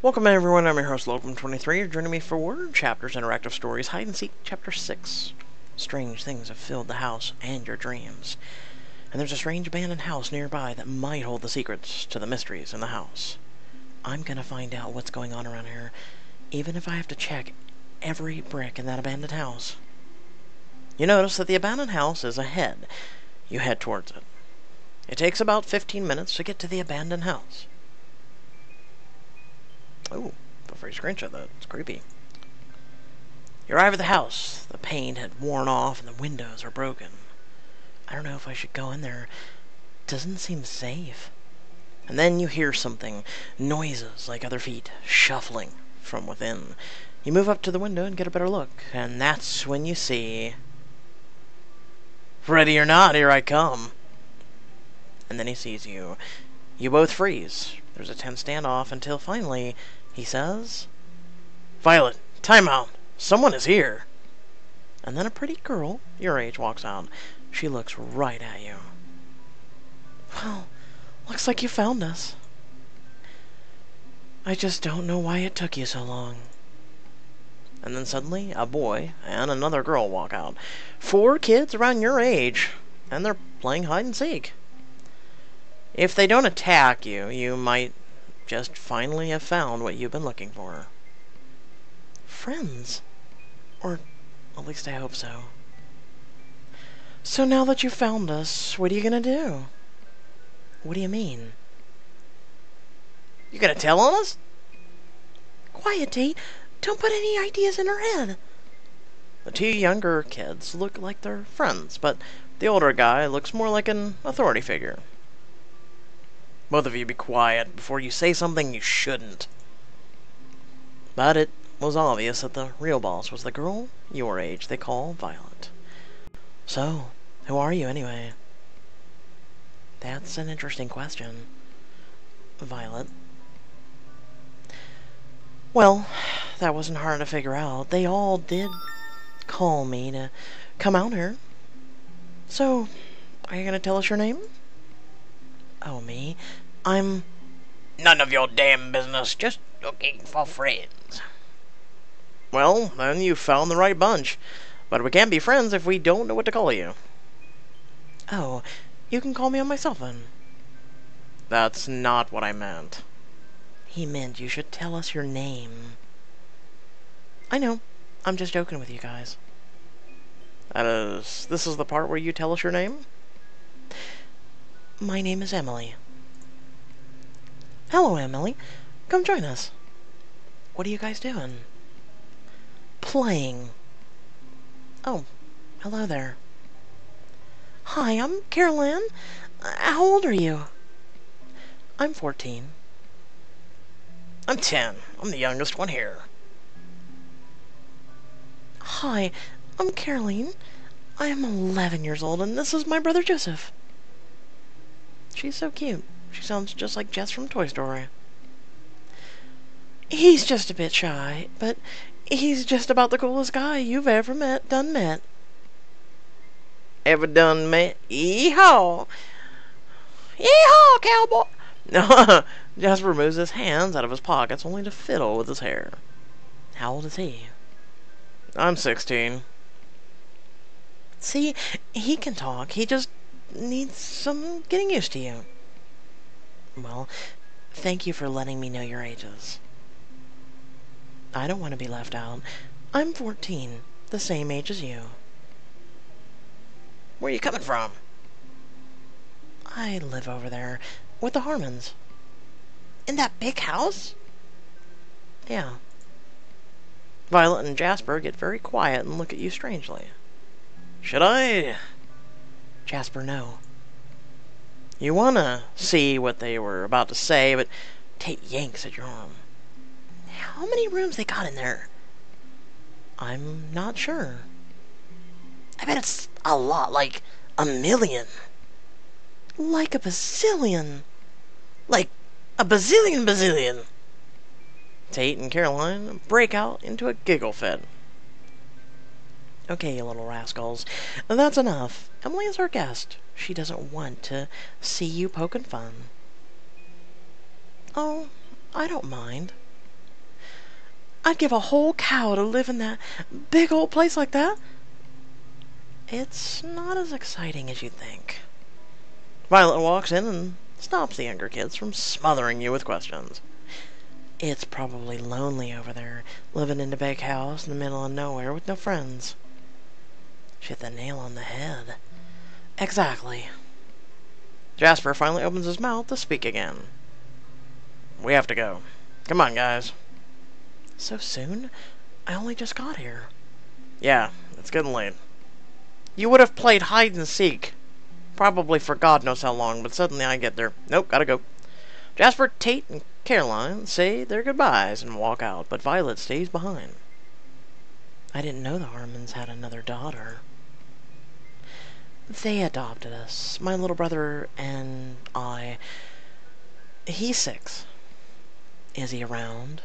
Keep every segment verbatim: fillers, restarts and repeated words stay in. Welcome everyone, I'm your host Lokim twenty-three. You're joining me for Chapters Interactive Stories, Hide and Seek, Chapter six. Strange things have filled the house and your dreams. And there's a strange abandoned house nearby that might hold the secrets to the mysteries in the house. I'm gonna find out what's going on around here, even if I have to check every brick in that abandoned house. You notice that the abandoned house is ahead. You head towards it. It takes about fifteen minutes to get to the abandoned house. Ooh, feel free to screenshot that. It's creepy. You arrive at the house. The paint had worn off and the windows are broken. I don't know if I should go in there. It doesn't seem safe. And then you hear something. Noises like other feet. Shuffling from within. You move up to the window and get a better look. And that's when you see... Ready or not, here I come. And then he sees you. You both freeze. There's a tense standoff until finally... He says, "Violet, time out. Someone is here." And then a pretty girl, your age, walks out. She looks right at you. "Well, looks like you found us. I just don't know why it took you so long." And then suddenly, a boy and another girl walk out. Four kids around your age, and they're playing hide and seek. If they don't attack you, you might just finally have found what you've been looking for. Friends? Or at least I hope so. "So now that you found us, what are you gonna do?" "What do you mean?" "You gonna tell on us?" "Quiet, Tate. Don't put any ideas in her head." The two younger kids look like they're friends, but the older guy looks more like an authority figure. "Both of you be quiet before you say something you shouldn't." But it was obvious that the real boss was the girl your age they call Violet. "So, who are you anyway?" "That's an interesting question, Violet." "Well, that wasn't hard to figure out. They all did call me to come out here. So, are you going to tell us your name?" "Oh, me? I'm..." "None of your damn business. Just looking for friends." "Well, then you found the right bunch. But we can't be friends if we don't know what to call you." "Oh, you can call me on my cell phone." "That's not what I meant." He meant you should tell us your name. "I know. I'm just joking with you guys." That is... This is the part where you tell us your name? "My name is Emily." "Hello, Emily. Come join us." "What are you guys doing?" "Playing." "Oh, hello there." "Hi, I'm Caroline. Uh, how old are you?" "I'm fourteen. "I'm ten. I'm the youngest one here." "Hi, I'm Caroline. I am eleven years old, and this is my brother Joseph." She's so cute. She sounds just like Jess from Toy Story. "He's just a bit shy, but he's just about the coolest guy you've ever met, done met." Ever done met? Yee-haw! Yee-haw, cowboy! Jess removes his hands out of his pockets only to fiddle with his hair. "How old is he?" "I'm sixteen. "See, he can talk. He just... needs some getting used to you." "Well, thank you for letting me know your ages." "I don't want to be left out. I'm fourteen, the same age as you." "Where are you coming from?" "I live over there, with the Harmons." "In that big house?" "Yeah." Violet and Jasper get very quiet and look at you strangely. "Should I?" "Jasper, no." You wanna see what they were about to say, but Tate yanks at your arm. "How many rooms they got in there?" "I'm not sure." "I bet it's a lot, like a million." "Like a bazillion." "Like a bazillion bazillion." Tate and Caroline break out into a giggle fit. "Okay, you little rascals. That's enough. Emily is our guest. She doesn't want to see you poking fun." "Oh, I don't mind." I'd give a whole cow to live in that big old place like that. It's not as exciting as you think. Violet walks in and stops the younger kids from smothering you with questions. It's probably lonely over there, living in the big house in the middle of nowhere with no friends. She hit the nail on the head. Exactly. Jasper finally opens his mouth to speak again. We have to go. Come on, guys. So soon? I only just got here. Yeah, it's getting late. You would have played hide and seek. Probably for God knows how long, but suddenly I get there. Nope, gotta go. Jasper, Tate, and Caroline say their goodbyes and walk out, but Violet stays behind. I didn't know the Harmons had another daughter. They adopted us, my little brother and I. He's six. Is he around?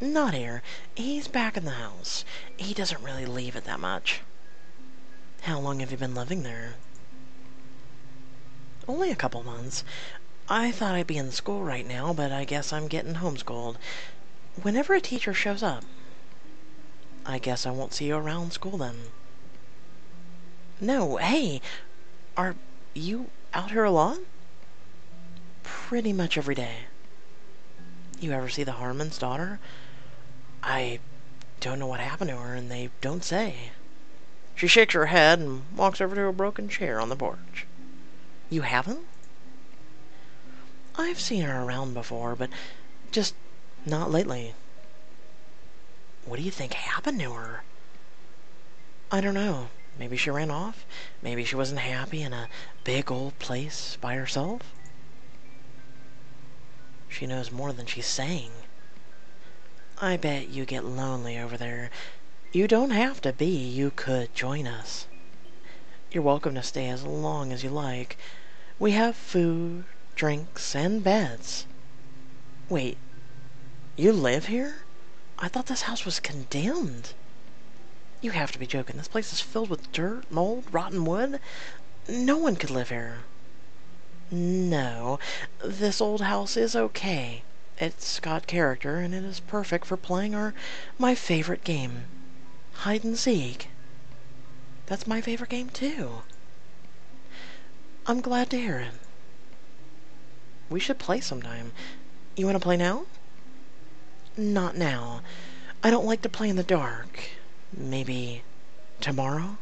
Not here. He's back in the house. He doesn't really leave it that much. How long have you been living there? Only a couple months. I thought I'd be in school right now, but I guess I'm getting homeschooled. Whenever a teacher shows up, I guess I won't see you around school then. No, hey, are you out here a lot? Pretty much every day. You ever see the Harmon's daughter? I don't know what happened to her, and they don't say. She shakes her head and walks over to a broken chair on the porch. You haven't? I've seen her around before, but just not lately. What do you think happened to her? I don't know. Maybe she ran off. Maybe she wasn't happy in a big old place by herself. She knows more than she's saying. I bet you get lonely over there. You don't have to be. You could join us. You're welcome to stay as long as you like. We have food, drinks, and beds. Wait, you live here? I thought this house was condemned. You have to be joking. This place is filled with dirt, mold, rotten wood. No one could live here. No, this old house is okay. It's got character, and it is perfect for playing our my favorite game, hide and seek. That's my favorite game, too. I'm glad to hear it. We should play sometime. You want to play now? Not now. I don't like to play in the dark. Maybe tomorrow?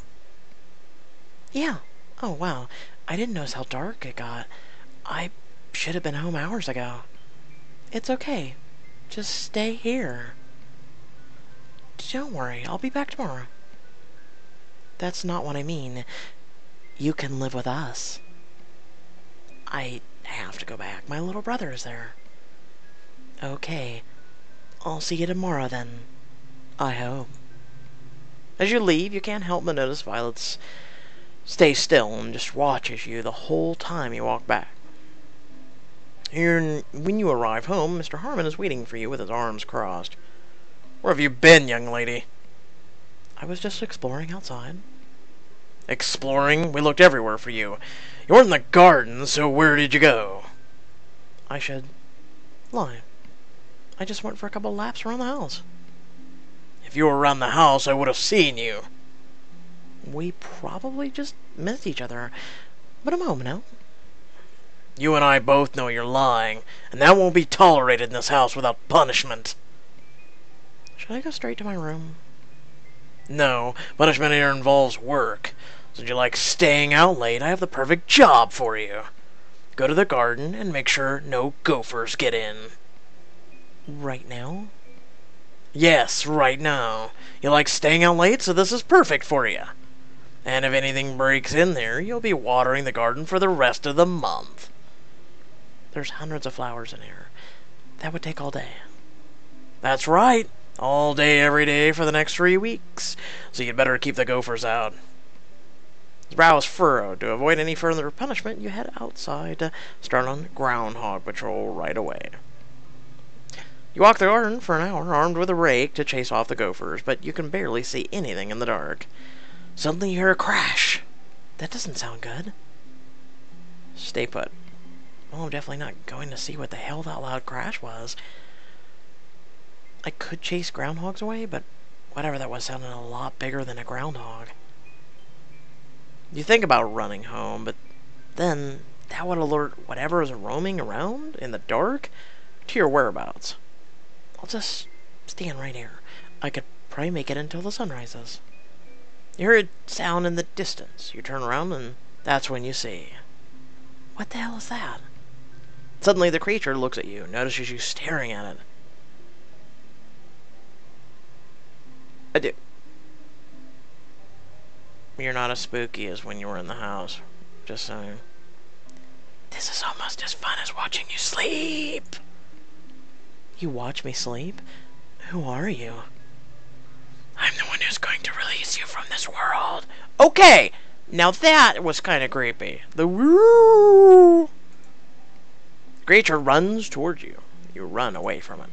Yeah. Oh, wow. I didn't notice how dark it got. I should have been home hours ago. It's okay. Just stay here. Don't worry. I'll be back tomorrow. That's not what I mean. You can live with us. I have to go back. My little brother is there. Okay. I'll see you tomorrow then. I hope. As you leave, you can't help but notice Violet stays still and just watches you the whole time you walk back. You're, when you arrive home, Mister Harmon is waiting for you with his arms crossed. Where have you been, young lady? I was just exploring outside. Exploring? We looked everywhere for you. You weren't in the garden, so where did you go? I should lie. I just went for a couple laps around the house. If you were around the house, I would have seen you. We probably just missed each other, but I'm home now. You and I both know you're lying, and that won't be tolerated in this house without punishment. Should I go straight to my room? No, punishment here involves work. Since you like staying out late, I have the perfect job for you. Go to the garden and make sure no gophers get in. Right now? Yes, right now. You like staying out late, so this is perfect for you. And if anything breaks in there, you'll be watering the garden for the rest of the month. There's hundreds of flowers in here. That would take all day. That's right. All day, every day for the next three weeks, so you'd better keep the gophers out. His brow is furrowed. To avoid any further punishment, you head outside to start on groundhog patrol right away. You walk the garden for an hour, armed with a rake, to chase off the gophers, but you can barely see anything in the dark. Suddenly you hear a crash. That doesn't sound good. Stay put. Well, I'm definitely not going to see what the hell that loud crash was. I could chase groundhogs away, but whatever that was sounded a lot bigger than a groundhog. You think about running home, but then that would alert whatever is roaming around in the dark to your whereabouts. I'll just stand right here. I could probably make it until the sun rises. You hear a sound in the distance. You turn around, and that's when you see. What the hell is that? Suddenly the creature looks at you, notices you staring at it. I do. You're not as spooky as when you were in the house. Just saying. This is almost as fun as watching you sleep. You watch me sleep? Who are you? I'm the one who's going to release you from this world. Okay! Now that was kind of creepy. The woo. Creature runs towards you. You run away from it.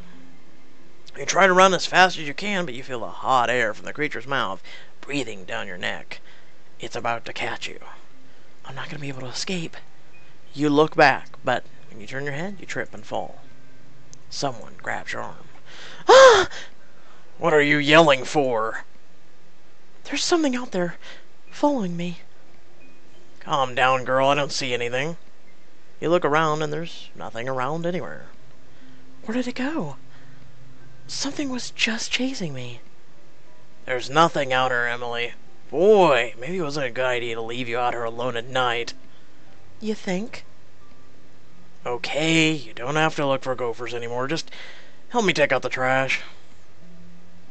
You try to run as fast as you can, but you feel the hot air from the creature's mouth breathing down your neck. It's about to catch you. I'm not going to be able to escape. You look back, but when you turn your head, you trip and fall. Someone grabs your arm. Ah! What are you yelling for? There's something out there following me. Calm down, girl. I don't see anything. You look around, and there's nothing around anywhere. Where did it go? Something was just chasing me. There's nothing out here, Emily. Boy, maybe it wasn't a good idea to leave you out here alone at night. You think? Okay, you don't have to look for gophers anymore. Just help me take out the trash.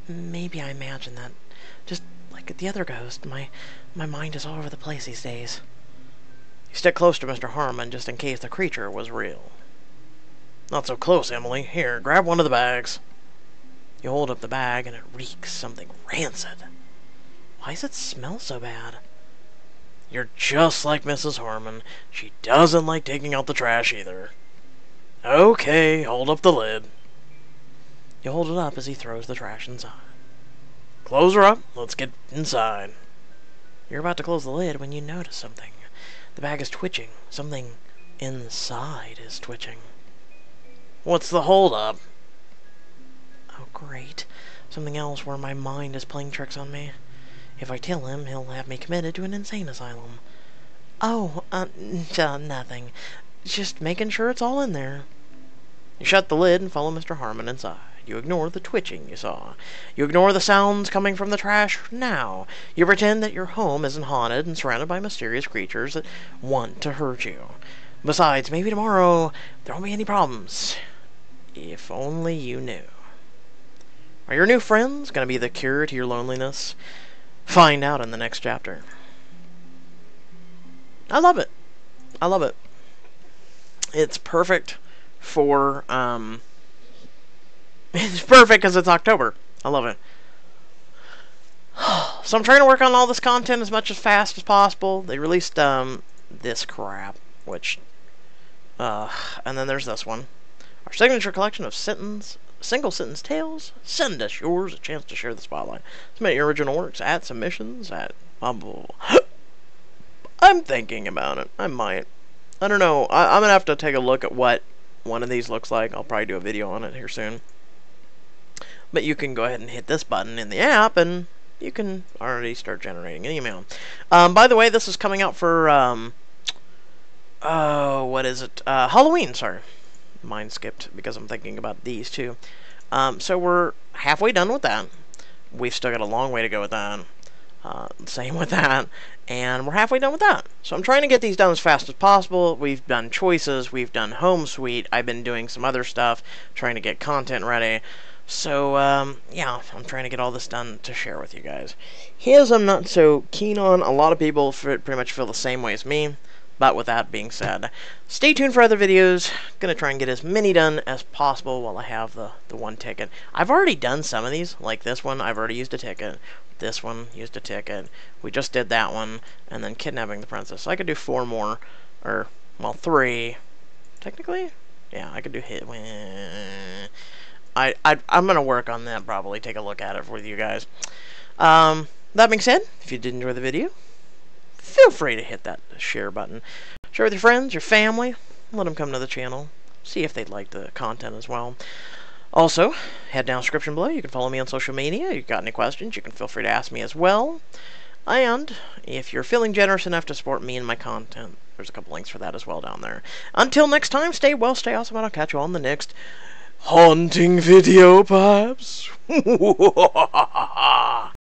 Maybe I imagined that. Just like the other ghost, my, my mind is all over the place these days. You stick close to Mister Harmon just in case the creature was real. Not so close, Emily. Here, grab one of the bags. You hold up the bag and it reeks something rancid. Why does it smell so bad? You're just like Missus Harmon. She doesn't like taking out the trash either. Okay, hold up the lid. You hold it up as he throws the trash inside. Close her up. Let's get inside. You're about to close the lid when you notice something. The bag is twitching. Something inside is twitching. What's the hold up? Oh, great. Something else where my mind is playing tricks on me. If I tell him, he'll have me committed to an insane asylum. Oh, uh, uh, nothing. Just making sure it's all in there. You shut the lid and follow Mister Harmon inside. You ignore the twitching you saw. You ignore the sounds coming from the trash now. You pretend that your home isn't haunted and surrounded by mysterious creatures that want to hurt you. Besides, maybe tomorrow there won't be any problems. If only you knew. Are your new friends going to be the cure to your loneliness? Find out in the next chapter. I love it. I love it. It's perfect for, um... It's perfect because it's October. I love it. So I'm trying to work on all this content as much as fast as possible. They released um this crap, which uh and then there's this one. Our signature collection of sentence single sentence tales. Send us yours, a chance to share the spotlight. Submit your original works at submissions at Bumble. I'm thinking about it. I might. I don't know. I, I'm gonna have to take a look at what one of these looks like. I'll probably do a video on it here soon. But you can go ahead and hit this button in the app, and you can already start generating an email. Um, by the way, this is coming out for, um, oh, what is it? Uh, Halloween, sorry. Mine skipped because I'm thinking about these two. Um, so we're halfway done with that. We've still got a long way to go with that. Uh, same with that. And we're halfway done with that. So I'm trying to get these done as fast as possible. We've done choices. We've done home suite. I've been doing some other stuff, trying to get content ready. So, um, yeah, I'm trying to get all this done to share with you guys. His I'm not so keen on. A lot of people pretty much feel the same way as me. But with that being said, stay tuned for other videos. Gonna try and get as many done as possible while I have the, the one ticket. I've already done some of these. Like this one, I've already used a ticket. This one, used a ticket. We just did that one. And then Kidnapping the Princess. So I could do four more. Or, well, three. Technically? Yeah, I could do hit. I, I, I'm going to work on that, probably take a look at it with you guys. Um, that being said, if you did enjoy the video, feel free to hit that share button. Share with your friends, your family. Let them come to the channel. See if they'd like the content as well. Also, head down description below. You can follow me on social media. If you've got any questions, you can feel free to ask me as well. And if you're feeling generous enough to support me and my content, there's a couple links for that as well down there. Until next time, stay well, stay awesome, and I'll catch you on the next haunting video, perhaps.